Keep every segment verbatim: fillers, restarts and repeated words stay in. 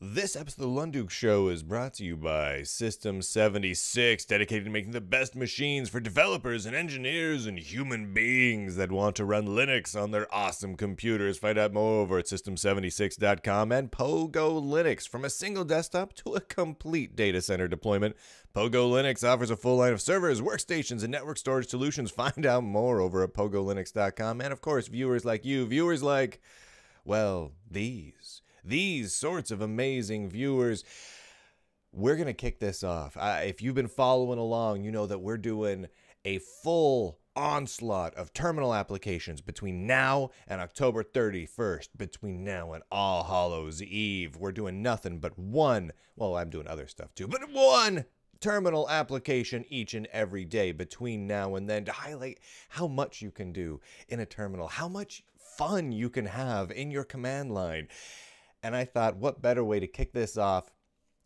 This episode of the Lunduke Show is brought to you by System seventy-six, dedicated to making the best machines for developers and engineers and human beings that want to run Linux on their awesome computers. Find out more over at system seventy-six dot com and Pogo Linux, from a single desktop to a complete data center deployment. Pogo Linux offers a full line of servers, workstations, and network storage solutions. Find out more over at pogo linux dot com. And of course, viewers like you, viewers like, well, these. These sorts of amazing viewers. We're going to kick this off. Uh, if you've been following along, you know that we're doing a full onslaught of terminal applications between now and October thirty-first, between now and All Hallows Eve. We're doing nothing but one, well, I'm doing other stuff too, but one terminal application each and every day between now and then, to highlight how much you can do in a terminal, how much fun you can have in your command line. And I thought, what better way to kick this off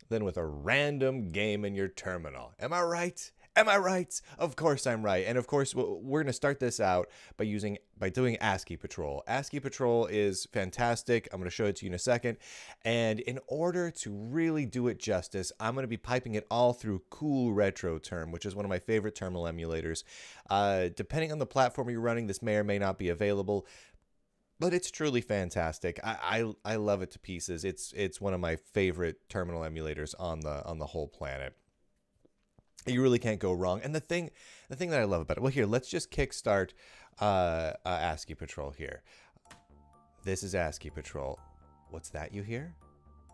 than with a random game in your terminal? Am I right? Am I right? Of course I'm right. And of course, we're going to start this out by using by doing ASCII Patrol. ASCII Patrol is fantastic. I'm going to show it to you in a second. And in order to really do it justice, I'm going to be piping it all through Cool Retro Term, which is one of my favorite terminal emulators. Uh, depending on the platform you're running, this may or may not be available. But it's truly fantastic. I, I I love it to pieces. It's it's one of my favorite terminal emulators on the on the whole planet. You really can't go wrong. And the thing the thing that I love about it. Well, here, let's just kickstart uh, uh, ASCII Patrol here. This is ASCII Patrol. What's that you hear? A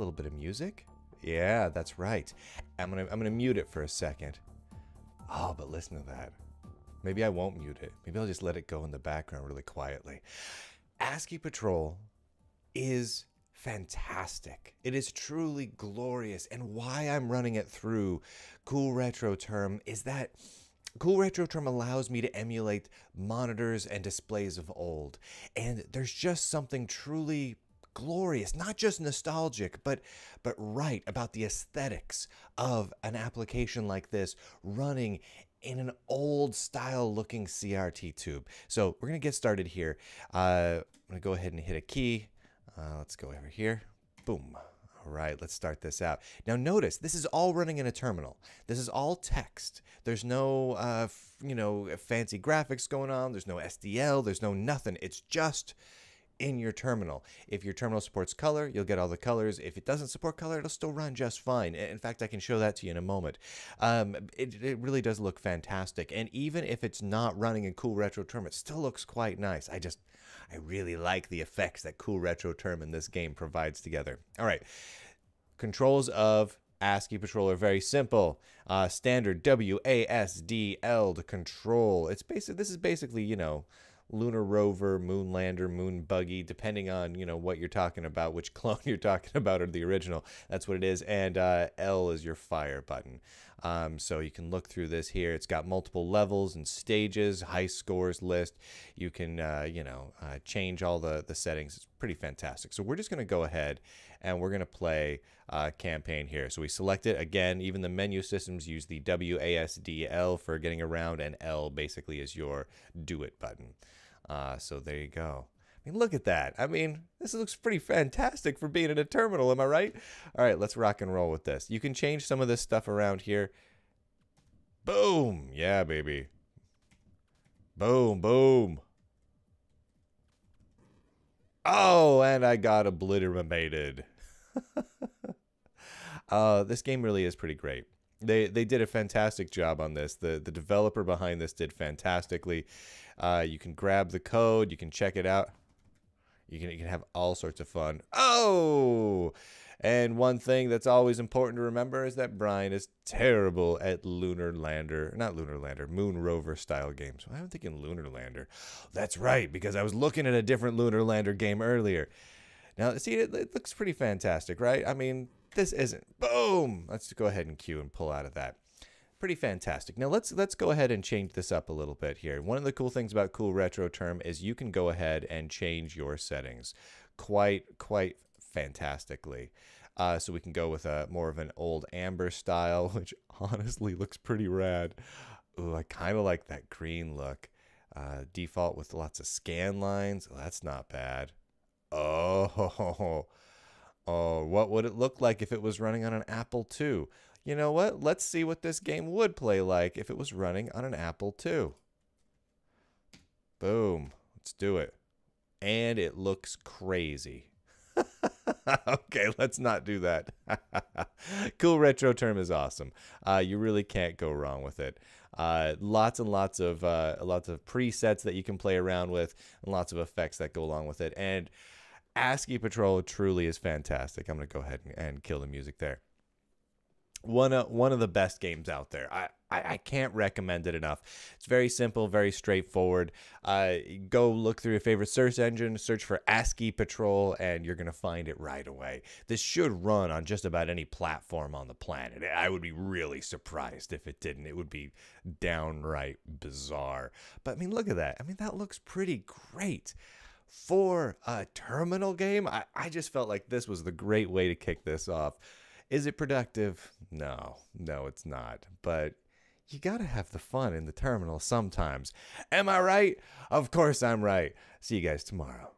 little bit of music. Yeah, that's right. I'm gonna I'm gonna mute it for a second. Oh, but listen to that. Maybe I won't mute it. Maybe I'll just let it go in the background really quietly. ASCII Patrol is fantastic. It is truly glorious. And why I'm running it through Cool Retro Term is that Cool Retro Term allows me to emulate monitors and displays of old. And there's just something truly glorious, not just nostalgic, but but right about the aesthetics of an application like this running in an old style looking C R T tube. So we're gonna get started here. Uh, I'm gonna go ahead and hit a key. Uh, let's go over here, boom. All right, let's start this out. Now notice, this is all running in a terminal. This is all text. There's no, uh, you know, fancy graphics going on. There's no S D L, there's no nothing. It's just in your terminal. If your terminal supports color, you'll get all the colors. If it doesn't support color, it'll still run just fine. In fact, I can show that to you in a moment. Um, it, it really does look fantastic. And even if it's not running in Cool Retro Term, it still looks quite nice. I just, I really like the effects that Cool Retro Term in this game provides together. All right, controls of ASCII Patrol are very simple. Uh, standard W A S D L to control. It's basic. This is basically, you know, lunar rover, moon lander, moon buggy, depending on, you know, what you're talking about, which clone you're talking about, or the original. That's what it is. And uh, L is your fire button. Um, so you can look through this here. It's got multiple levels and stages, high scores list. You can, uh, you know, uh, change all the, the settings. It's pretty fantastic. So we're just going to go ahead and we're going to play uh, campaign here. So we select it. Again, even the menu systems use the W A S D L for getting around, and L basically is your do it button. Uh, so there you go. I mean, look at that. I mean, this looks pretty fantastic for being in a terminal, am I right? All right, let's rock and roll with this. You can change some of this stuff around here. Boom. Yeah, baby. Boom, boom. Oh, and I got obliterated. uh, this game really is pretty great. They they did a fantastic job on this. The the developer behind this did fantastically. Uh, you can grab the code. You can check it out. You can, you can have all sorts of fun. Oh! And one thing that's always important to remember is that Brian is terrible at Lunar Lander. Not Lunar Lander. Moon Rover style games. I'm thinking Lunar Lander. That's right, because I was looking at a different Lunar Lander game earlier. Now, see, it, it looks pretty fantastic, right? I mean, this isn't. Boom! Let's go ahead and cue and pull out of that. Pretty fantastic. Now let's let's go ahead and change this up a little bit here. One of the cool things about Cool Retro Term is you can go ahead and change your settings quite quite fantastically. Uh, so we can go with a more of an old amber style, which honestly looks pretty rad. Ooh, I kind of like that green look. Uh, default with lots of scan lines. That's not bad. Oh, Oh, what would it look like if it was running on an Apple two? You know what? Let's see what this game would play like if it was running on an Apple two. Boom. Let's do it. And it looks crazy. Okay, let's not do that. Cool Retro Term is awesome. Uh, you really can't go wrong with it. Uh, lots and lots of uh, lots of presets that you can play around with, and lots of effects that go along with it. And ASCII Patrol truly is fantastic. I'm gonna go ahead and, and kill the music there. One of, one of the best games out there. I, I, I can't recommend it enough. It's very simple, very straightforward. Uh, go look through your favorite search engine, search for ASCII Patrol, and you're going to find it right away. This should run on just about any platform on the planet. I would be really surprised if it didn't. It would be downright bizarre. But, I mean, look at that. I mean, that looks pretty great. For a terminal game, I, I just felt like this was the great way to kick this off. Is it productive? No, no, it's not. But you gotta have the fun in the terminal sometimes. Am I right? Of course I'm right. See you guys tomorrow.